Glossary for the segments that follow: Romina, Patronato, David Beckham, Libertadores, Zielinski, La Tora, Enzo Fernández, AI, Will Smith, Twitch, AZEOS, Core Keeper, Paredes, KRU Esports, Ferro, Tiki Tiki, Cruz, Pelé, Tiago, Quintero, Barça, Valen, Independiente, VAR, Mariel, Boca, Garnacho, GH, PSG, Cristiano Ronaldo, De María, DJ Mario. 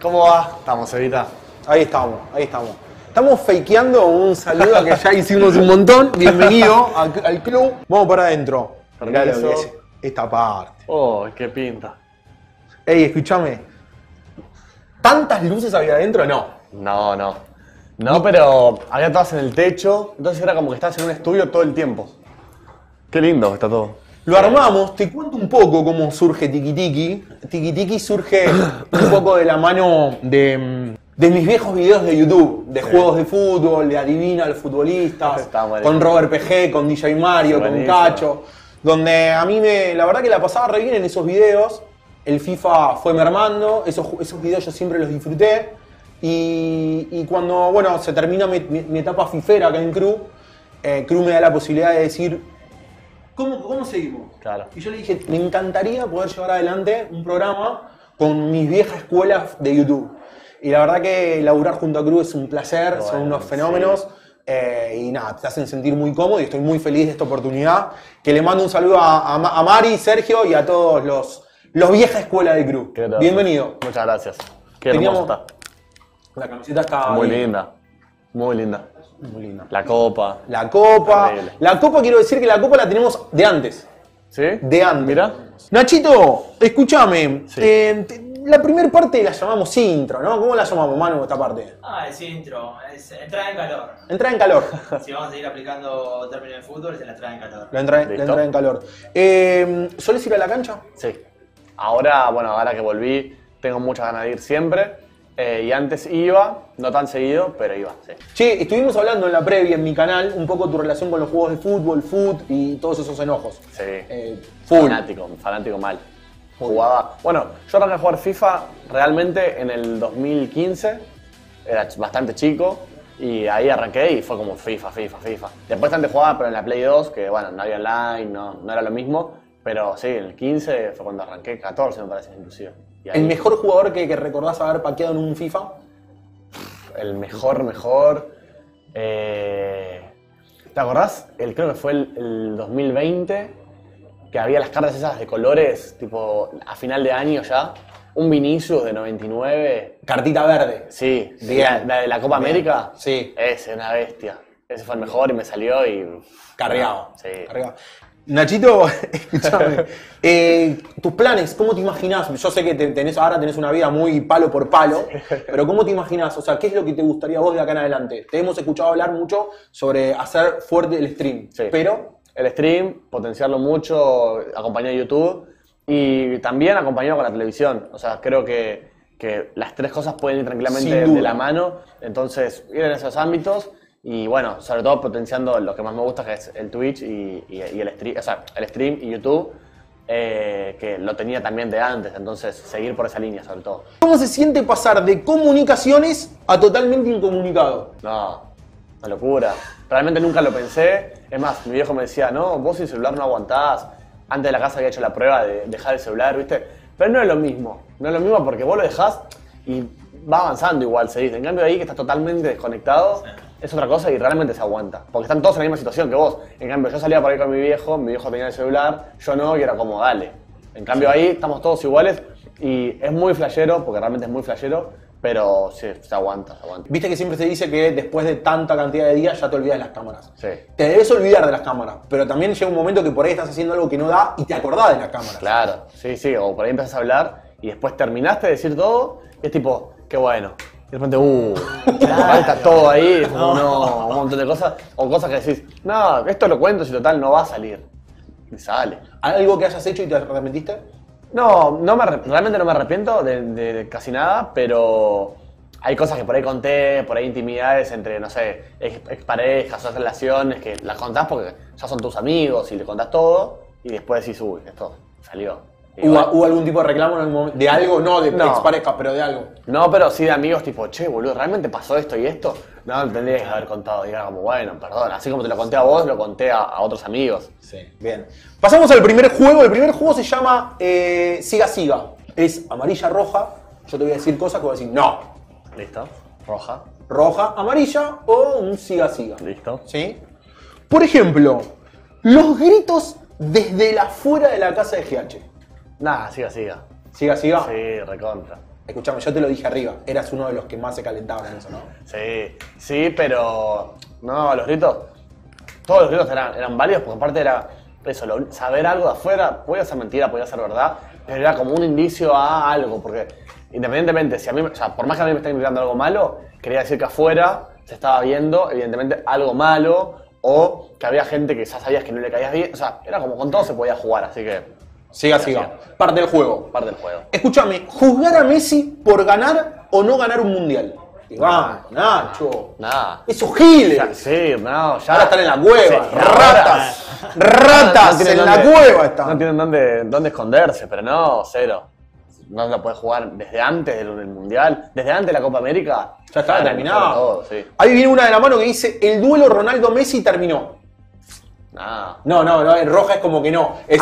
¿Cómo va? Estamos, Evita. Ahí estamos, ahí estamos. Estamos fakeando un saludo que ya hicimos un montón. Bienvenido al club. Vamos para adentro. Mirá lo que es esta parte. Oh, qué pinta. Ey, escúchame. ¿Tantas luces había adentro? No. No, no. No, pero había todas en el techo. Entonces era como que estabas en un estudio todo el tiempo. Qué lindo está todo. Lo armamos, te cuento un poco cómo surge Tiki Tiki. Tiki Tiki surge un poco de la mano de mis viejos videos de YouTube, de juegos de fútbol, de Adivina a los futbolistas, con Robert PG, con DJ Mario, con Cacho, donde a mí la verdad que la pasaba re bien en esos videos. El FIFA fue mermando, esos videos yo siempre los disfruté. Y cuando, bueno, se termina mi etapa fifera acá en KRU, KRU me da la posibilidad de decir... ¿Cómo seguimos? Claro. Y yo le dije, me encantaría poder llevar adelante un programa con mis viejas escuelas de YouTube. Y la verdad que laburar junto a KRU es un placer, bueno, son unos fenómenos. Sí. Y nada, te hacen sentir muy cómodo y estoy muy feliz de esta oportunidad. Que le mando un saludo a Mari, Sergio y a todos los viejas escuelas de KRU. Bienvenido. Muchas gracias. Qué hermosa está. La camiseta está muy linda. Muy linda. Muy linda. La copa. La copa. Terrible. La copa, quiero decir que la copa la tenemos de antes. ¿Sí? De antes. Mirá. Nachito, escúchame. Sí. La primera parte la llamamos intro, ¿no? ¿Cómo la llamamos, Manu, esta parte? Ah, es intro. Es entrada en calor. Entrada en calor. Si vamos a seguir aplicando términos de fútbol, es la entrada en calor. La entrada en calor. ¿Solés ir a la cancha? Sí. Ahora, bueno, ahora que volví, tengo muchas ganas de ir siempre. Y antes iba, no tan seguido, pero iba, sí. Che, estuvimos hablando en la previa, en mi canal, un poco tu relación con los juegos de fútbol, y todos esos enojos. Sí, fanático mal. Jugaba, bueno, yo arranqué a jugar FIFA realmente en el 2015, era bastante chico, y ahí arranqué y fue como FIFA. Después antes jugaba, pero en la Play 2, que bueno, no había online, no era lo mismo, pero sí, en el 15 fue cuando arranqué, 14 me parece inclusive. ¿El mejor jugador que recordás haber paqueado en un FIFA? El mejor. ¿Te acordás? Creo que fue el 2020, que había las cartas esas de colores, tipo a final de año ya. Un Vinicius de 99. Cartita verde. Sí, la de la Copa América. Sí. Ese, una bestia. Ese fue el mejor y me salió y... Carreado. Sí. Carreado. Nachito, escúchame, tus planes, ¿cómo te imaginás? Yo sé que ahora tenés una vida muy palo por palo, pero ¿cómo te imaginás? O sea, ¿qué es lo que te gustaría vos de acá en adelante? Te hemos escuchado hablar mucho sobre hacer fuerte el stream, sí, pero... El stream, potenciarlo mucho, acompañado de YouTube y también acompañado con la televisión. O sea, creo que las tres cosas pueden ir tranquilamente de la mano, entonces ir en esos ámbitos. Y bueno, sobre todo potenciando lo que más me gusta, que es el Twitch y el stream, o sea, el stream y YouTube, que lo tenía también de antes, entonces seguir por esa línea sobre todo. ¿Cómo se siente pasar de comunicaciones a totalmente incomunicado? No, una locura. Realmente nunca lo pensé. Es más, mi viejo me decía, no, vos sin celular no aguantás. Antes de la casa había hecho la prueba de dejar el celular, ¿viste? Pero no es lo mismo. No es lo mismo porque vos lo dejás y va avanzando igual, se dice. En cambio de ahí que estás totalmente desconectado... Sí. Es otra cosa y realmente se aguanta. Porque están todos en la misma situación que vos. En cambio, yo salía por ahí con mi viejo tenía el celular, yo no, y era como, dale. En cambio, ahí estamos todos iguales y es muy flashero, porque realmente es muy flashero, pero sí, se aguanta. Viste que siempre se dice que después de tanta cantidad de días ya te olvidas de las cámaras. Sí. Te debes olvidar de las cámaras, pero también llega un momento que por ahí estás haciendo algo que no da y te acordás de las cámaras. Claro, sí, o por ahí empezás a hablar y después terminaste de decir todo y es tipo, qué bueno. Y de repente, claro, está todo ahí, como, no, un montón de cosas, o cosas que decís, no, esto lo cuento si total no va a salir. Y sale. ¿Algo que hayas hecho y te arrepentiste? No, realmente no me arrepiento de casi nada, pero hay cosas que por ahí conté, por ahí intimidades entre, no sé, exparejas, o relaciones, que las contás porque ya son tus amigos y le contás todo, y después decís, uy, esto salió. ¿Hubo algún tipo de reclamo en algún momento? ¿De algo? No, de exparejas, pero de algo. No, pero sí de amigos tipo, che, boludo, ¿realmente pasó esto y esto? No, lo tendrías que haber contado. Y era como, bueno, perdón. Así como te lo conté a vos, lo conté a otros amigos. Sí, bien. Pasamos al primer juego. El primer juego se llama Siga Siga. Es amarilla, roja. Yo te voy a decir cosas que voy a decir no. Listo. Roja. Roja, amarilla o un Siga Siga. Listo. Sí. Por ejemplo, los gritos desde la afuera de la casa de GH. Nada, siga, siga. ¿Siga, siga? Sí, recontra. Escuchame, yo te lo dije arriba, eras uno de los que más se calentaba en eso, ¿no? Sí, sí, pero... No, los gritos... Todos los gritos eran válidos, porque aparte era... Eso, saber algo de afuera, podía ser mentira, podía ser verdad, pero era como un indicio a algo, porque independientemente, si a mí, o sea, por más que a mí me estén gritando algo malo, quería decir que afuera se estaba viendo, evidentemente, algo malo, o que había gente que ya sabías que no le caías bien, o sea, era como con todo se podía jugar, así que... Siga. Parte del juego. Parte del juego. Escúchame, ¿juzgar a Messi por ganar o no ganar un mundial? Iván, Nacho. Nada. Esos giles. Sí, no, ya. Ahora están en la cueva. Sí, ratas en la cueva están. No tienen dónde esconderse, pero no, cero. No la podés jugar desde antes del mundial, desde antes de la Copa América. Ya estaba terminado. Sí. Ahí viene una de la mano que dice: el duelo Ronaldo-Messi terminó. No, en roja es como que no. Es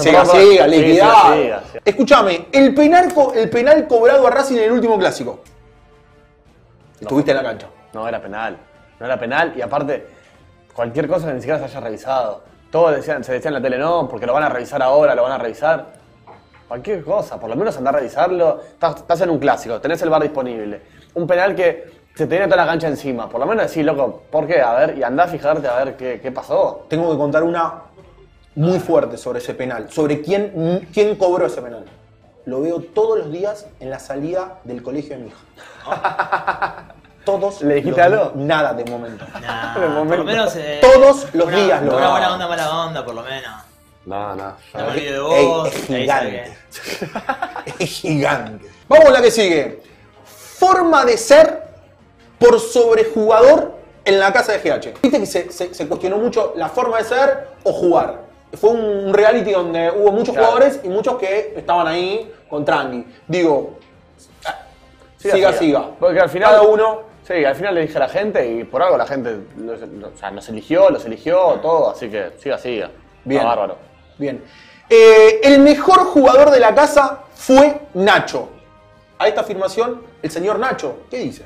siga, liquidá. Escúchame, el penal cobrado a Racing en el último clásico. Estuviste en la cancha. No era penal. Y aparte, cualquier cosa que ni siquiera se haya revisado. Todos se decían en la tele, no, porque lo van a revisar ahora, lo van a revisar. Cualquier cosa, por lo menos andar a revisarlo. Estás en un clásico, tenés el VAR disponible. Un penal que se te viene toda la cancha encima. Por lo menos decís, loco, ¿por qué? A ver, y andá a fijarte a ver qué pasó. Tengo que contar una muy fuerte sobre ese penal. Sobre quién cobró ese penal. Lo veo todos los días en la salida del colegio de mi hija. Todos. ¿Le dijiste algo? Nada de momento. Por lo menos, todos los días lo veo. Una buena onda, mala onda, por lo menos. No. No me olvido de vos. Es gigante. Es gigante. Vamos a la que sigue. Forma de ser por sobrejugador en la casa de GH. Viste que se cuestionó mucho la forma de ser o jugar. Fue un reality donde hubo muchos jugadores y muchos que estaban ahí con Tranqui. Digo, siga. Porque al final, cada uno... Sí, al final le dije a la gente y por algo la gente los eligió, todo. Así que siga. Bien. No, bárbaro. Bien. El mejor jugador de la casa fue Nacho. A esta afirmación, el señor Nacho, ¿qué dice?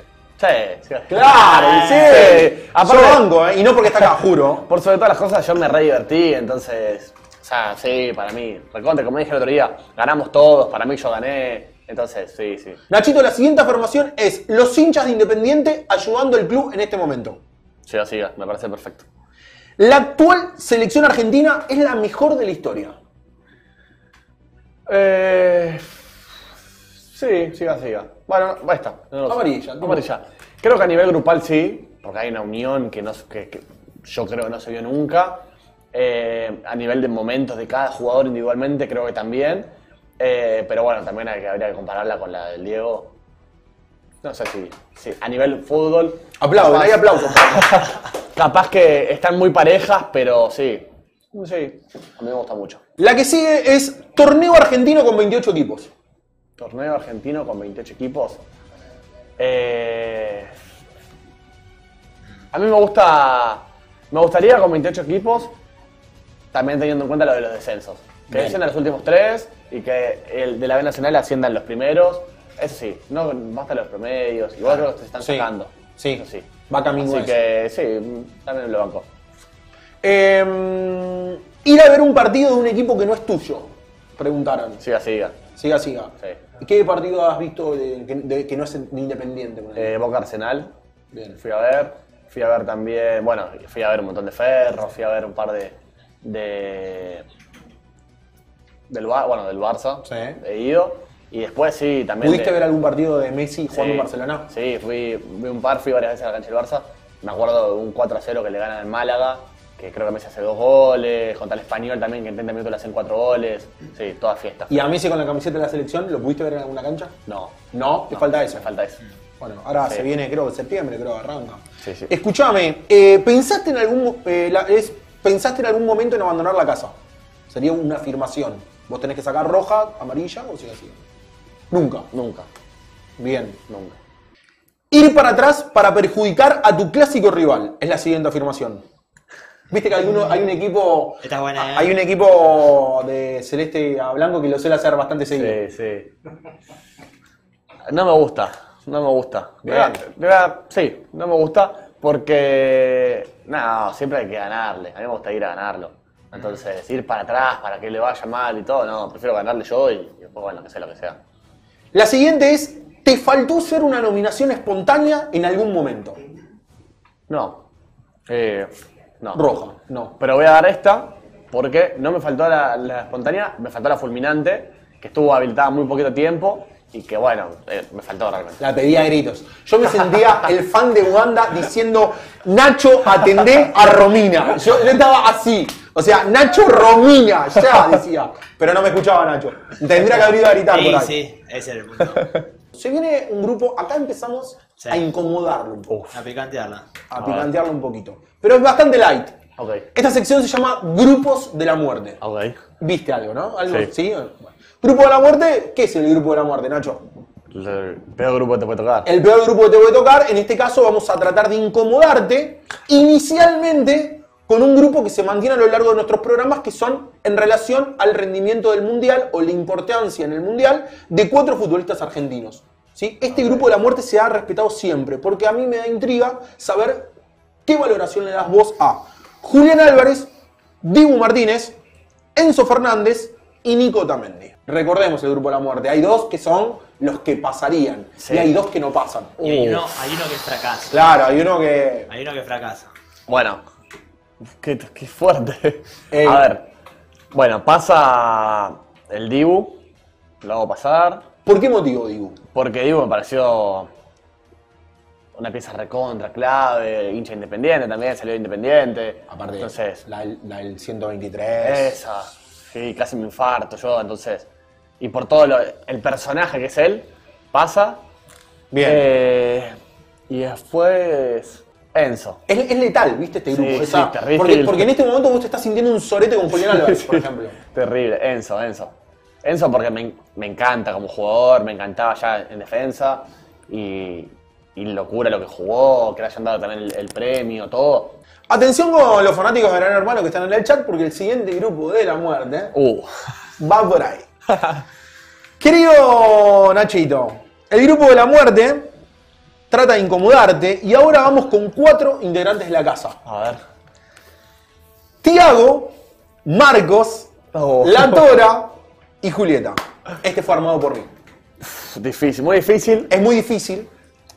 Sí. Claro, sí. Aparte, yo banco, y no porque está acá, juro. Por sobre todas las cosas, yo me re divertí, entonces... O sea, sí, para mí. Recontra, como dije el otro día, ganamos todos, para mí yo gané. Entonces, sí. Nachito, la siguiente afirmación es los hinchas de Independiente ayudando al club en este momento. Siga, me parece perfecto. La actual selección argentina es la mejor de la historia. Sí, siga. Bueno, ahí está. No Amarilla. Creo que a nivel grupal sí, porque hay una unión que yo creo que no se vio nunca. A nivel de momentos de cada jugador individualmente creo que también. Pero bueno, también habría que compararla con la del Diego. No sé si a nivel fútbol... Aplausos, hay aplausos. Capaz que están muy parejas, pero sí. Sí, a mí me gusta mucho. La que sigue es torneo argentino con 28 equipos. Torneo argentino con 28 equipos. A mí me gustaría con 28 equipos, también teniendo en cuenta lo de los descensos. Que desciendan los últimos tres y que el de la B Nacional asciendan los primeros. Eso sí, no basta los promedios, igual creo que se están sacando. Sí. Va camino. Así que sí, también lo banco. Ir a ver un partido de un equipo que no es tuyo, preguntaron. Siga. Sí. ¿Qué partido has visto que no es Independiente? Boca Arsenal. Bien. Fui a ver también, bueno, fui a ver un montón de Ferro, fui a ver un par del Barça. Sí. He ido. Y después sí, también... ¿Pudiste ver algún partido de Messi jugando en Barcelona? Sí, fui varias veces a la cancha del Barça. Me acuerdo de un 4-0 que le ganan al Málaga, que creo que Messi hace 2 goles, contra el Español también, que en 30 minutos le hacen 4 goles. Sí, toda fiesta. ¿Y a Messi con la camiseta de la selección lo pudiste ver en alguna cancha? No. ¿Te falta eso? Bueno, ahora se viene, creo, en septiembre, arranca. Sí. Escuchame, ¿pensaste en algún momento en abandonar la casa? Sería una afirmación. Vos tenés que sacar roja, amarilla o siga. Nunca. Bien. Nunca. Ir para atrás para perjudicar a tu clásico rival. Es la siguiente afirmación. Viste que hay un equipo de celeste a blanco que lo suele hacer bastante seguido. Sí. No me gusta. De verdad, sí, no me gusta porque siempre hay que ganarle. A mí me gusta ir a ganarlo. Entonces, ir para atrás para que le vaya mal y todo, no, prefiero ganarle yo y después, bueno, que sea lo que sea. La siguiente es, ¿te faltó ser una nominación espontánea en algún momento? No. No. Roja. No. Pero voy a dar esta porque no me faltó la espontánea, me faltó la fulminante, que estuvo habilitada muy poquito tiempo y que, bueno, me faltó realmente. La pedía a gritos. Yo me sentía el fan de Uganda diciendo, Nacho, atendé a Romina. Yo estaba así. O sea, Nacho Romina, ya decía. Pero no me escuchaba Nacho. Tendría que haber ido a gritar por ahí. Sí, ese era el punto. Se viene un grupo, acá empezamos a incomodarlo un poco. A picantearla. A picantearlo un poquito. Pero es bastante light. Okay. Esta sección se llama Grupos de la Muerte. Okay. ¿Viste algo, no? ¿Algo? Sí. ¿Sí? Bueno. Grupo de la Muerte, ¿qué es el Grupo de la Muerte, Nacho? El peor grupo que te puede tocar. El peor grupo que te puede tocar. En este caso vamos a tratar de incomodarte inicialmente con un grupo que se mantiene a lo largo de nuestros programas, que son en relación al rendimiento del Mundial o la importancia en el Mundial de 4 futbolistas argentinos. ¿Sí? Este grupo de la muerte se ha respetado siempre, porque a mí me da intriga saber qué valoración le das vos a Julián Álvarez, Dibu Martínez, Enzo Fernández y Nico Tamendi. Recordemos el grupo de la muerte. Hay 2 que son los que pasarían, sí, y hay 2 que no pasan. Y hay uno que fracasa. Claro, hay uno que fracasa. Bueno. Qué fuerte. A ver, bueno, pasa el Dibu, lo hago pasar. ¿Por qué motivo Dibu? Porque Dibu me pareció una pieza recontra clave, hincha Independiente también, salió de Independiente. Aparte, entonces, la del 123. Esa, sí, casi me infarto yo, entonces. Y por todo el personaje que es él, pasa. Bien. Y después Enzo. Es letal, ¿viste? Este grupo. Sí, esa, sí, terrible. Porque en este momento vos te estás sintiendo un sorete con Julián Álvarez, sí, por ejemplo. Terrible. Enzo porque me encanta como jugador, me encantaba ya en defensa. Y locura lo que jugó, que le hayan dado también el premio, todo. Atención con los fanáticos de Gran Hermano que están en el chat, porque el siguiente grupo de la muerte va por ahí. Querido Nachito, el grupo de la muerte trata de incomodarte y ahora vamos con 4 integrantes de la casa. A ver. Tiago, Marcos, La Tora y Julieta. Este fue armado por mí. Difícil, muy difícil. Es muy difícil.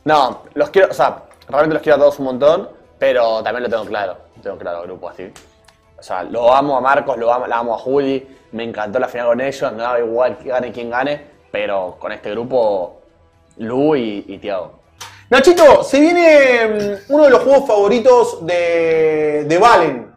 No, los quiero, o sea, realmente los quiero a todos un montón, pero también lo tengo claro. Tengo claro el grupo así. O sea, lo amo a Marcos, la amo a Juli, me encantó la final con ellos, me daba igual que gane quien gane, pero con este grupo, Lu y Tiago. Nachito, se viene uno de los juegos favoritos de Valen,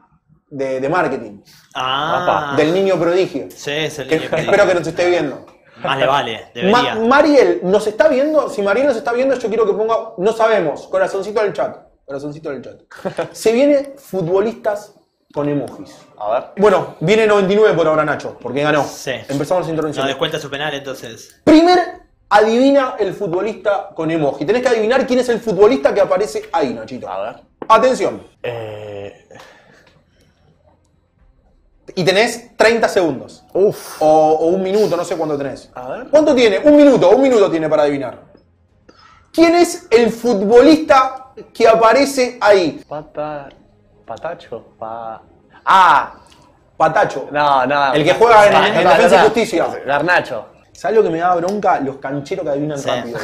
de marketing. Ah. Del niño prodigio. Sí, es el niño prodigio. Espero que nos esté viendo. Más le vale, debería. Mariel, ¿nos está viendo? Si Mariel nos está viendo, yo quiero que ponga, no sabemos, corazoncito del chat. Corazoncito del chat. Se viene futbolistas con emojis. A ver. Bueno, viene 99 por ahora, Nacho, porque ganó. Sí. Empezamos la introducción. No descuenta su penal, entonces. Primer. Adivina el futbolista con emoji. Tenés que adivinar quién es el futbolista que aparece ahí, Nachito. A ver. Atención. Y tenés 30 segundos. Uf. O un minuto, no sé cuánto tenés. A ver. ¿Cuánto tiene? Un minuto tiene para adivinar. ¿Quién es el futbolista que aparece ahí? Patacho. No. El que juega en Defensa y Justicia. Garnacho. ¿Sabes lo que me da bronca? Los cancheros que adivinan rápido.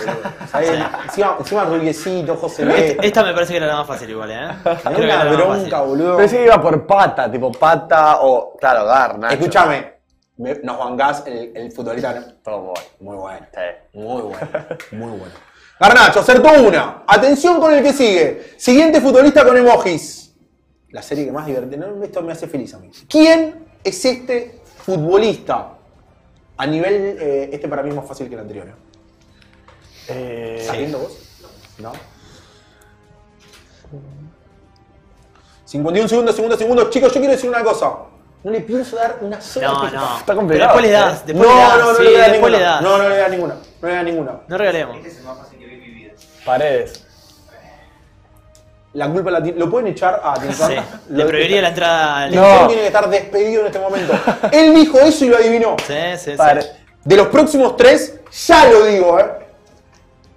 ¿Sabes? Sí. Encima rubiecito, José Luis. Esta me parece que era la más fácil igual, ¿eh? Me da una bronca, boludo. Pensé que iba por pata, tipo pata o, claro, Garnacho. Escúchame, nos bancás el futbolista, ¿no? Todo bueno. Muy bueno. Sí. Muy bueno. Garnacho, acertó una. Atención con el que sigue. Siguiente futbolista con emojis. La serie que más divierte. No, esto me hace feliz a mí. ¿Quién es este futbolista? A nivel, este para mí es más fácil que el anterior, ¿no? ¿Estás viendo vos? No. 51 segundos. Chicos, yo quiero decir una cosa. No le pienso dar una sola. No. Está complicado. Pero después le das. No le das ninguna. No le das ninguna. No regalemos. Este es el más fácil que vi en mi vida. Paredes. La culpa la tiene. ¿Lo pueden echar a Tincán? Sí. Le prohibiría la entrada al... No. Tiene que estar despedido en este momento. Él dijo eso y lo adivinó. Sí. De los próximos 3, ya lo digo, ¿eh?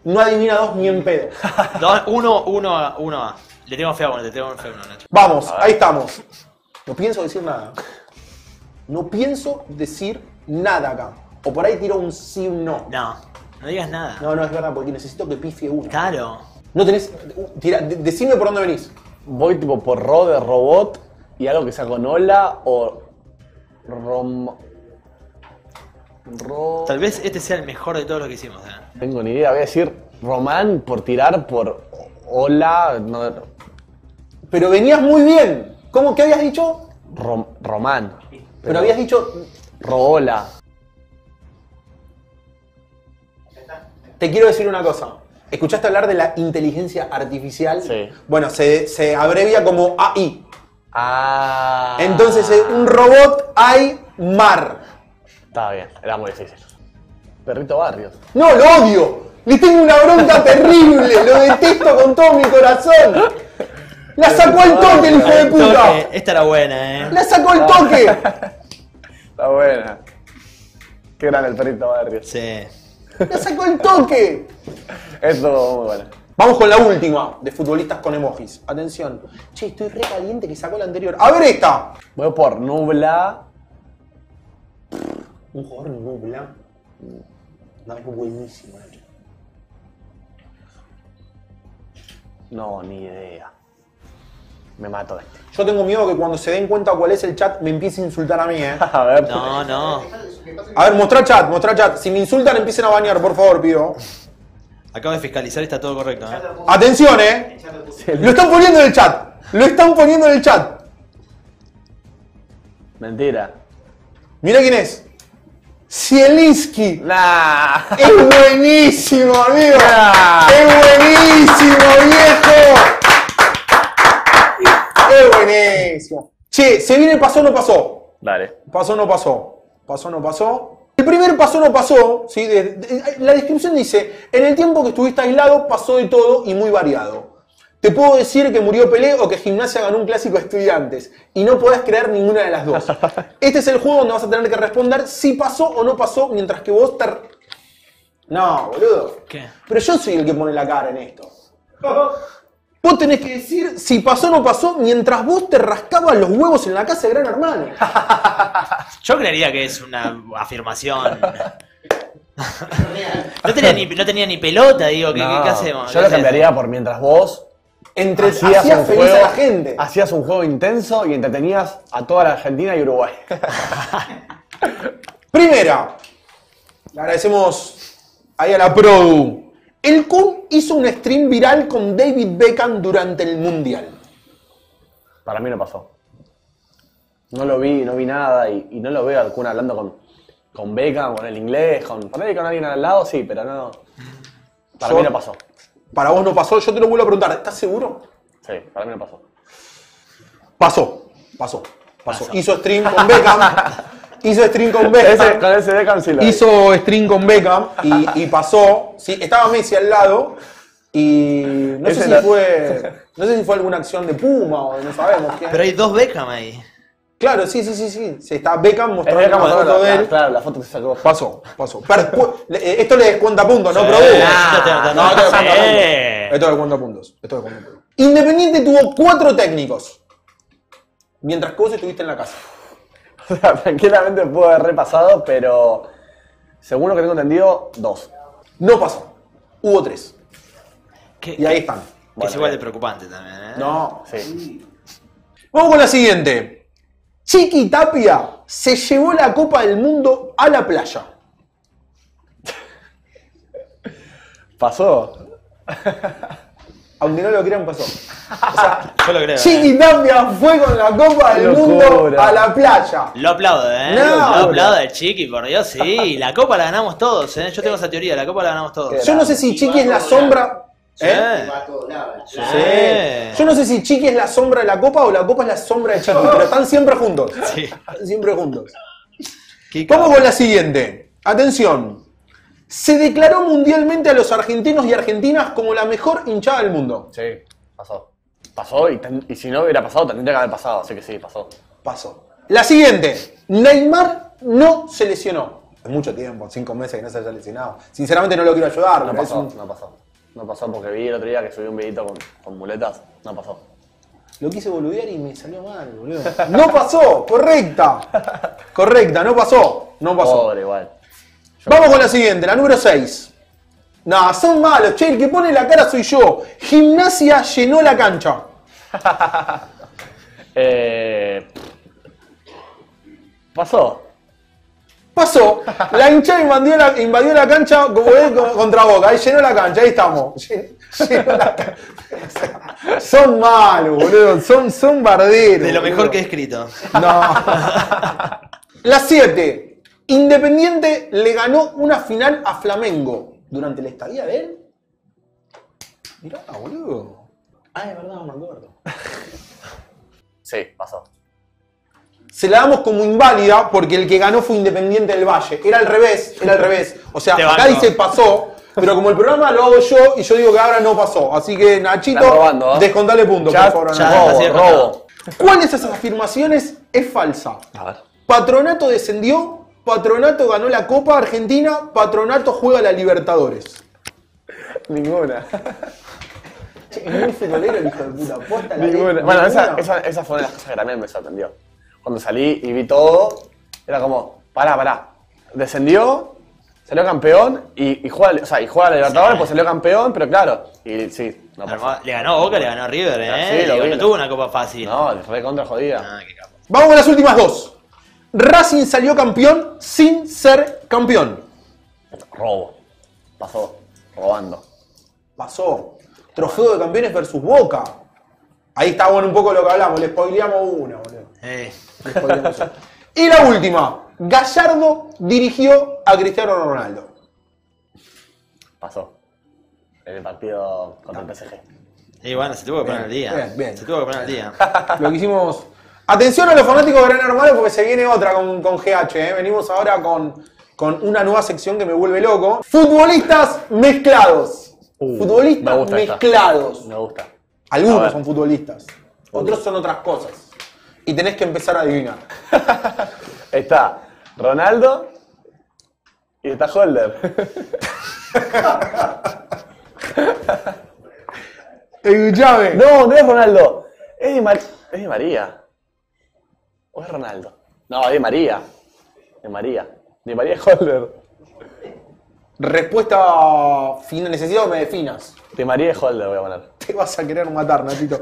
No adivina 2 ni en pedo. 1 Le tengo feo a uno, Nacho. Vamos, ahí estamos. No pienso decir nada. No pienso decir nada acá. O por ahí tiro un sí o un no. No. No digas nada. No, no, es verdad, porque necesito que pifie uno. Claro. No tenés... Tira, decime por dónde venís. Voy tipo por Ro de robot y algo que sea con hola o... Tal vez este sea el mejor de todos los que hicimos. No tengo ni idea, voy a decir Román por tirar por hola. No, no. Pero venías muy bien. ¿Cómo? ¿Qué habías dicho? Román. Pero habías dicho Rohola. Te quiero decir una cosa. ¿Escuchaste hablar de la inteligencia artificial? Sí. Bueno, se abrevia como AI. Ah. Entonces, un robot hay mar. Estaba bien, era muy difícil. Perrito Barrios. ¡No, lo odio! ¡Le tengo una bronca terrible! ¡Lo detesto con todo mi corazón! ¡La sacó al toque el hijo de puta! Esta era buena, ¡La sacó al toque! Está buena. Qué grande el Perrito Barrios. Sí. ¡La sacó al toque! Esto, muy bueno. Vamos con la última de futbolistas con emojis. Atención. Che, estoy re caliente que sacó la anterior. ¡A ver esta! Voy por Nubla. Un jugador Nubla. No, es buenísimo. No, ni idea. Me mato este. Yo tengo miedo que cuando se den cuenta cuál es el chat me empiece a insultar a mí, A ver. No, no. A ver, mostrá chat, mostrá chat. Si me insultan empiecen a bañar, por favor, pido. Acabo de fiscalizar y está todo correcto. ¡Atención, ¡Lo están poniendo en el chat! ¡Lo están poniendo en el chat! Mentira. Mirá quién es. Zielinski. Nah. ¡Es buenísimo, amigo! Nah. ¡Es buenísimo, viejo! ¡Es buenísimo! Che, se viene el pasó o no pasó. Dale. Pasó o no pasó. Pasó no pasó. El primer pasó no pasó, ¿sí? La descripción dice, en el tiempo que estuviste aislado pasó de todo y muy variado. Te puedo decir que murió Pelé o que Gimnasia ganó un clásico a Estudiantes y no podés creer ninguna de las dos. Este es el juego donde vas a tener que responder si pasó o no pasó mientras que vos te... No, boludo. ¿Qué? Pero yo soy el que pone la cara en esto. Vos tenés que decir si pasó o no pasó mientras vos te rascabas los huevos en la casa de Gran Hermano. Yo creería que es una afirmación. No tenía ni pelota, digo, ¿qué hacemos? Yo lo cambiaría por mientras vos hacías feliz juego, a la gente. Hacías un juego intenso y entretenías a toda la Argentina y Uruguay. Primera. Le agradecemos ahí a la Produ. El Kun hizo un stream viral con David Beckham durante el Mundial. Para mí no pasó. No lo vi, no vi nada y no lo veo al Kun hablando con Beckham, con el inglés, con alguien al lado, sí, pero no. Para mí no pasó. Para vos no pasó, yo te lo vuelvo a preguntar, ¿estás seguro? Sí, para mí no pasó. Pasó. Hizo stream con Beckham. Hizo stream con Beckham. Con ese Beckham sí lo hizo stream con Beckham y pasó. Sí, estaba Messi al lado y no sé, no sé si fue alguna acción de Puma o no sabemos qué. Pero hay dos Beckham ahí. Claro, sí. Está Beckham mostrando la foto de él. Claro, la foto que se sacó. Pasó. Esto le descuenta puntos, ¿no, Produ? No, esto le descuenta puntos. Independiente tuvo 4 técnicos. Mientras que vos estuviste en la casa. O sea, tranquilamente pudo haber repasado, pero según lo que tengo entendido, 2. No pasó. Hubo 3. Y ahí están. Es igual de preocupante también, No, sí. Vamos con la siguiente. Chiqui Tapia se llevó la Copa del Mundo a la playa. Pasó. Aunque no lo crean, pasó. O sea, yo lo creo. Chiqui Tapia fue con la Copa del Mundo a la playa. Lo aplaudo, Lo aplaudo de Chiqui, por Dios, sí. La Copa la ganamos todos, Yo tengo esa teoría, la Copa la ganamos todos. Yo no sé si Chiqui es la sombra... Yo no sé si Chiqui es la sombra de la Copa o la Copa es la sombra de Chiqui, pero están siempre juntos. Sí. Siempre juntos. Vamos con la siguiente. Atención. Se declaró mundialmente a los argentinos y argentinas como la mejor hinchada del mundo. Sí, pasó. Pasó y si no hubiera pasado, tendría que haber pasado. Así que sí, pasó. Pasó. La siguiente. Neymar no se lesionó. Hace mucho tiempo, 5 meses que no se haya lesionado. Sinceramente no lo quiero ayudar. No pasó porque vi el otro día que subí un videito con muletas. No pasó. Lo quise boludear y me salió mal, boludo. No pasó, correcta, no pasó. Pobre, igual. Vamos con la siguiente, la número 6. No, son malos, che, el que pone la cara soy yo. Gimnasia llenó la cancha. Pasó. Pasó. La hinchada invadió la cancha como él contra Boca. Ahí llenó la cancha, ahí estamos. Llenó la cancha. Son malos, boludo. Son barderos. De lo mejor boludo que he escrito. No. La 7. Independiente le ganó una final a Flamengo. Durante la estadía de él. Mirá, boludo. Ah, de verdad, no me acuerdo. Sí, pasó. Se la damos como inválida porque el que ganó fue Independiente del Valle. Era al revés, era al revés. O sea, acá dice pasó, pero como el programa lo hago yo y yo digo que ahora no pasó. Así que, Nachito, robando, ¿eh? Descontale puntos, por favor. Robo. ¿Cuál de esas afirmaciones es falsa? A ver. Patronato descendió, Patronato ganó la Copa Argentina, Patronato juega la Libertadores. Ninguna. Che, es muy futbolero el hijo de puta. Posta la ninguna. Bueno, esa fue una de las cosas que también me sorprendió. Cuando salí y vi todo, era como, pará. Descendió, salió campeón y juega, o sea, y juega la Libertadores, sí, pues salió campeón, pero claro. Y sí, no pasa. Le ganó Boca, le ganó River, ¿eh? Sí, no tuvo una copa fácil. No, le fue contra jodida. Ah, qué capo. Vamos con las últimas dos. Racing salió campeón sin ser campeón. Robo. Pasó. Robando. Pasó. Trofeo de campeones versus Boca. Ahí está, bueno, un poco lo que hablamos. Le spoileamos una, boludo. Y la última. Gallardo dirigió a Cristiano Ronaldo. Pasó. En el partido contra el PSG. Y bueno, se tuvo que poner al día. Bien. Se tuvo que poner al día. Lo que hicimos... Atención a los fanáticos de Gran Hermano porque se viene otra con GH. Venimos ahora con una nueva sección que me vuelve loco. Futbolistas mezclados. Futbolistas mezclados. Me gusta. Algunos son futbolistas. Otros son otras cosas. Y tenés que empezar a adivinar. Está Ronaldo y está Holder. Escuchame. No es Ronaldo. Es de María. ¿O es Ronaldo? No, es de María. De María. De María es Holder. Respuesta final. Necesito que me definas. De María es Holder voy a poner. Te vas a querer matar, Nachito.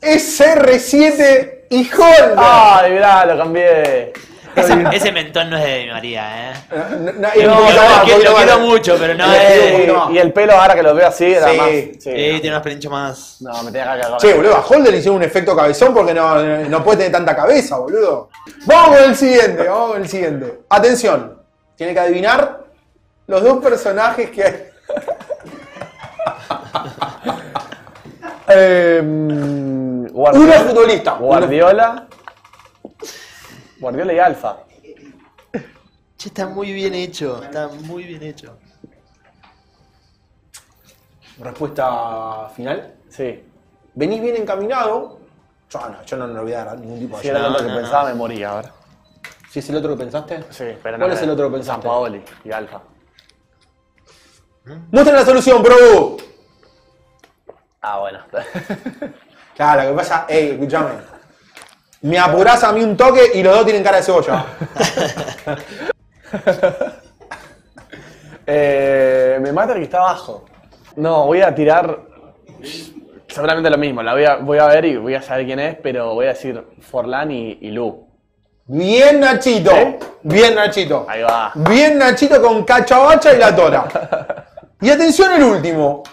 SR7 y Holder. Ay, mirá, lo cambié. Ese mentón no es de Di María, ¿eh? Lo quiero mucho, pero no es. Y el pelo, ahora que lo veo así, era más. Sí, tiene unos pelinchos más. No, me tenía que acabar. Che, boludo, a Holder le hicieron un efecto cabezón porque no puede tener tanta cabeza, boludo. Vamos con el siguiente. Atención, tiene que adivinar los dos personajes que hay. Uno es futbolista. Guardiola y Alfa. Che, está muy bien hecho. Está muy bien hecho. ¿Respuesta final? Sí. Venís bien encaminado. Yo no me voy a dar ningún tipo de... Si era el otro que pensaba, me moría ahora. ¿Si es el otro que pensaste? Sí, pero no. ¿Cuál es el otro que pensaste? Paoli y Alfa. Muestra la solución, bro. Ah, bueno. Claro, lo que pasa, escúchame. Me apurás a mí un toque y los dos tienen cara de cebolla. Me mata el que está abajo. No, voy a tirar seguramente lo mismo. La voy a ver y voy a saber quién es, pero voy a decir Forlán y Lu. Bien, Nachito. ¿Eh? Bien, Nachito. Ahí va. Bien, Nachito con Cachabacha y La Tora. Y atención el último,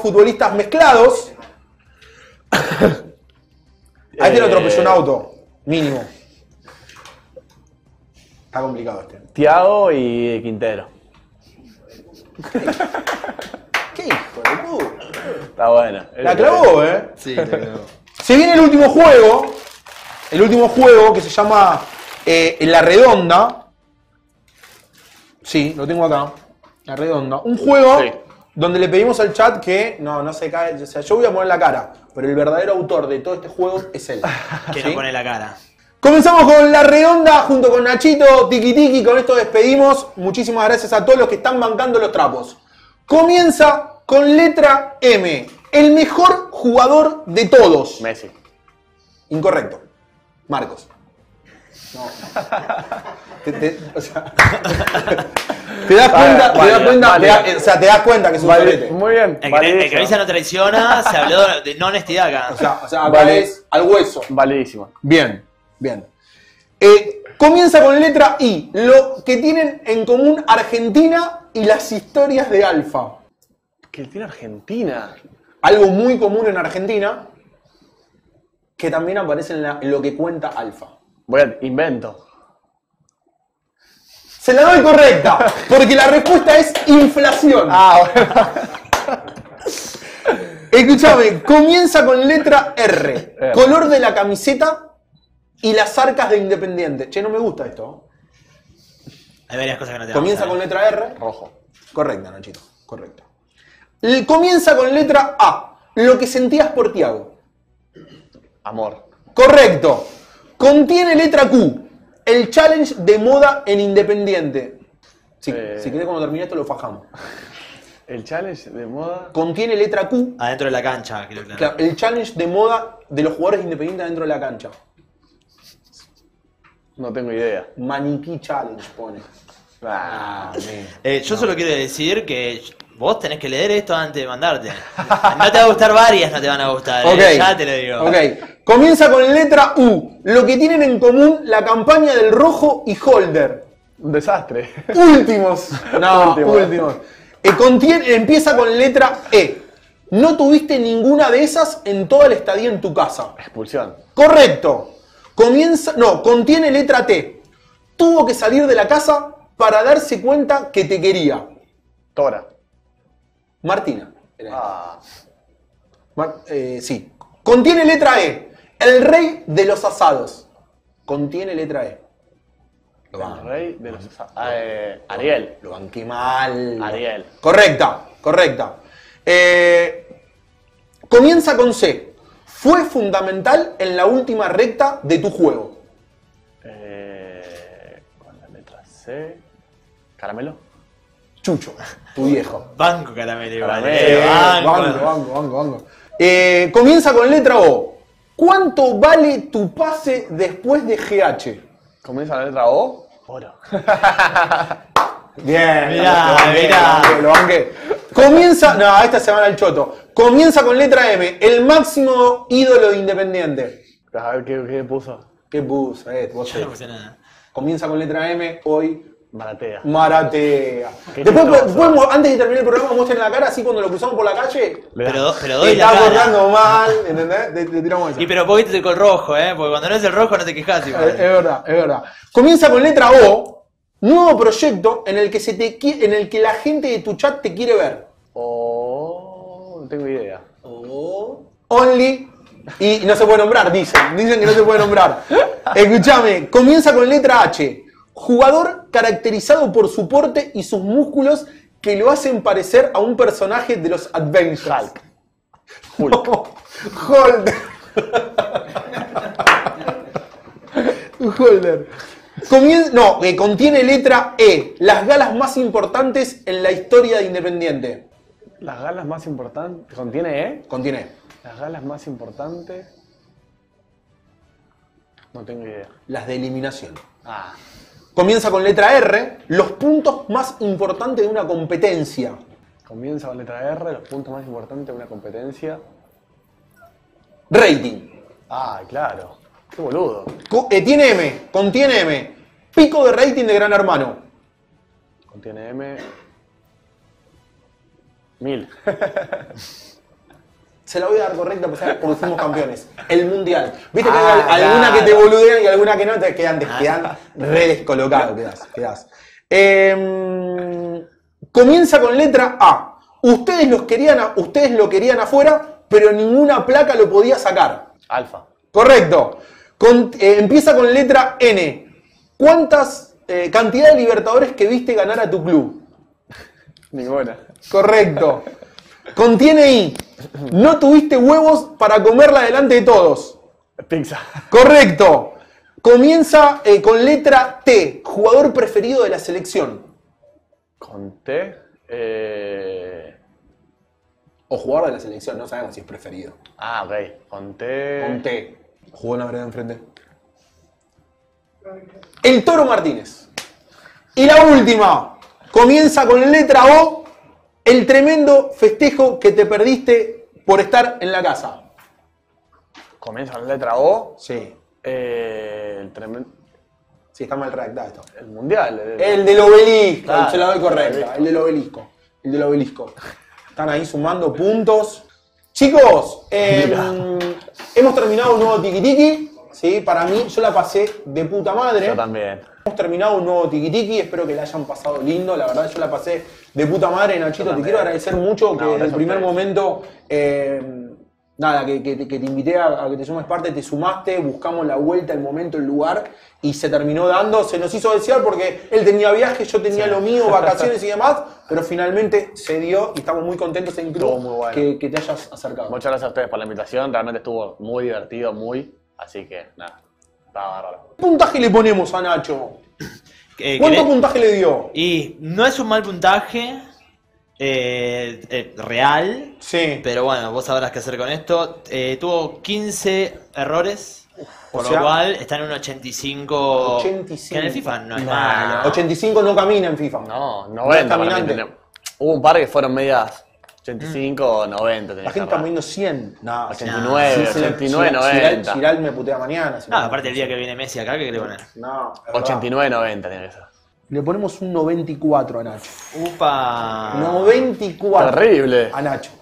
futbolistas mezclados. Ahí te lo atropelló un auto, mínimo. Está complicado este. Tiago y Quintero. ¿Qué hijo de puta? Está buena. La clavó, ¿eh? Sí, la clavó. Se viene el último juego que se llama La Redonda. Sí, lo tengo acá. La Redonda. Un juego donde le pedimos al chat que no se cae. O sea, yo voy a poner la cara, pero el verdadero autor de todo este juego es él. Que no pone la cara. Comenzamos con La Redonda junto con Nachito, Tiki Tiki. Con esto despedimos. Muchísimas gracias a todos los que están bancando los trapos. Comienza con letra M. El mejor jugador de todos. Messi. Incorrecto. Marcos. No. Te das cuenta, te das cuenta que es un solete. Muy bien. El que avisa no traiciona, se habló de no honestidad acá. O sea acá vale, es al hueso. Validísimo. Bien, bien. Comienza con letra I. Lo que tienen en común Argentina y las historias de Alfa. ¿Qué tiene Argentina? Algo muy común en Argentina que también aparece en lo que cuenta Alfa. Bueno, invento. Se la doy correcta, porque la respuesta es inflación. Ah, bueno. Escúchame, comienza con letra R, color de la camiseta y las arcas de Independiente. Che, no me gusta esto. Hay varias cosas que no te comienza con letra R, rojo. Correcta, Nachito, correcta. Comienza con letra A, lo que sentías por Tiago. Amor. Correcto. Contiene letra Q. El challenge de moda en Independiente. Si querés, cuando termine esto lo fajamos. El challenge de moda... Contiene letra Q. Adentro de la cancha, creo que claro. El challenge de moda de los jugadores independientes adentro de la cancha. No tengo idea. Maniquí challenge pone. Ah, yo solo quiero decir que vos tenés que leer esto antes de mandarte. No te va a gustar varias, no te van a gustar. Okay. Ya te lo digo. Ok. Comienza con letra U. Lo que tienen en común la campaña del Rojo y Holder. Un desastre. Últimos. No, últimos. Empieza con letra E. No tuviste ninguna de esas en toda la estadía en tu casa. Expulsión. Correcto. Contiene letra T. Tuvo que salir de la casa para darse cuenta que te quería. Tora. Martina. Sí. Contiene letra E. El rey de los asados. Contiene letra E. El rey de los asados. Ariel. Lo banqué mal. Ariel. Correcta, correcta. Comienza con C. Fue fundamental en la última recta de tu juego. Con la letra C. Caramelo. Chucho, tu viejo. Banco Caramelo. Banco. Comienza con letra O. ¿Cuánto vale tu pase después de GH? ¿Comienza la letra O? Oro. Bien, mirá. Lo banqué. Comienza... No, esta semana el choto. Comienza con letra M, el máximo ídolo de Independiente. A ver, ¿qué puso? ¿Qué puso? Yo no puse nada. Comienza con letra M, hoy... Maratea. Maratea. Después, antes de terminar el programa, muestren la cara así cuando lo cruzamos por la calle. Pero doy la cara. Te estás cortando mal, ¿entendés? Te tiramos eso. Y pero vos viste el rojo, ¿eh? Porque cuando no es el rojo no te quejas. Es verdad, es verdad. Comienza con letra O. Nuevo proyecto en el que la gente de tu chat te quiere ver. Oh, no tengo idea. Oh. Only. Y no se puede nombrar, dicen. Dicen que no se puede nombrar. Escuchame. Comienza con letra H. Jugador caracterizado por su porte y sus músculos que lo hacen parecer a un personaje de los Adventures. Hulk. No. Holder. Holder. Contiene letra E. Las galas más importantes en la historia de Independiente. Las galas más importantes. ¿Contiene E? Contiene E. Las galas más importantes. No tengo idea. Las de eliminación. Ah. Comienza con letra R, los puntos más importantes de una competencia. Comienza con letra R, los puntos más importantes de una competencia. Rating. Ah, claro. Qué boludo. Tiene M, contiene M. Pico de rating de Gran Hermano. Contiene M. 1000. Se la voy a dar correcta porque fuimos campeones. El mundial. Viste que hay alguna que te boludean y alguna que no, te quedan re descolocado. Quedás. Comienza con letra A. Ustedes lo querían afuera, pero ninguna placa lo podía sacar. Alfa. Correcto. Empieza con letra N. ¿Cantidad de Libertadores que viste ganar a tu club? Ninguna. Correcto. Contiene I. No tuviste huevos para comerla delante de todos. Pizza. Correcto. Comienza con letra T. Jugador preferido de la selección. Con T. O jugador de la selección, no sabemos si es preferido. Ah, ok. Con T. Jugó en la verdad enfrente. El Toro Martínez. Y la última, comienza con letra O, el tremendo festejo que te perdiste por estar en la casa. ¿Comienza con letra O? Sí. El tremendo... Sí, está mal redactado esto. El mundial. El del obelisco. Claro, se la doy correcta. El del obelisco. El del obelisco. Están ahí sumando puntos. Chicos, hemos terminado un nuevo Tiki Tiki. Sí, para mí, yo la pasé de puta madre. Yo también. Hemos terminado un nuevo Tiki Tiki. Espero que la hayan pasado lindo. La verdad, yo la pasé de puta madre, Nachito. Te quiero agradecer mucho que desde el primer momento... Nada, que te invité a que te sumes parte, te sumaste, buscamos la vuelta, el momento, el lugar y se terminó dando. Se nos hizo desear porque él tenía viajes, yo tenía lo mío, vacaciones y demás, pero finalmente se dio y estamos muy contentos en Cruz bueno. que te hayas acercado. Muchas gracias a ustedes por la invitación, realmente estuvo muy divertido, así que nada, estaba bárbaro. ¿Qué puntaje le ponemos a Nacho? ¿Cuánto puntaje le dio? Y no es un mal puntaje. Real, sí. Pero bueno, vos sabrás qué hacer con esto. Tuvo 15 errores, por lo cual está en un 85. 85. Que en el FIFA no es malo. 85 no camina en FIFA. No, 90. No, hubo un par que fueron medias 85 90. La gente está moviendo 100. No, 89, no. 89, 90. Giral me putea mañana. Si no, aparte el día que viene Messi acá, ¿qué le poner? No, 89, 90 tiene que ser. Le ponemos un 94 a Nacho. ¡Upa! 94. Terrible. A Nacho.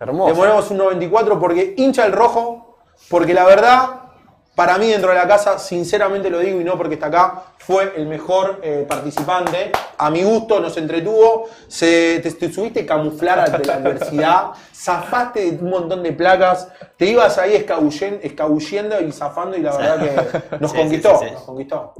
Hermoso. Le ponemos un 94 porque hincha el rojo, porque la verdad, para mí dentro de la casa, sinceramente lo digo y no porque está acá, fue el mejor participante. A mi gusto, nos entretuvo, te subiste camuflar ante la adversidad, zafaste de un montón de placas, te ibas ahí escabullendo y zafando y la verdad que nos conquistó.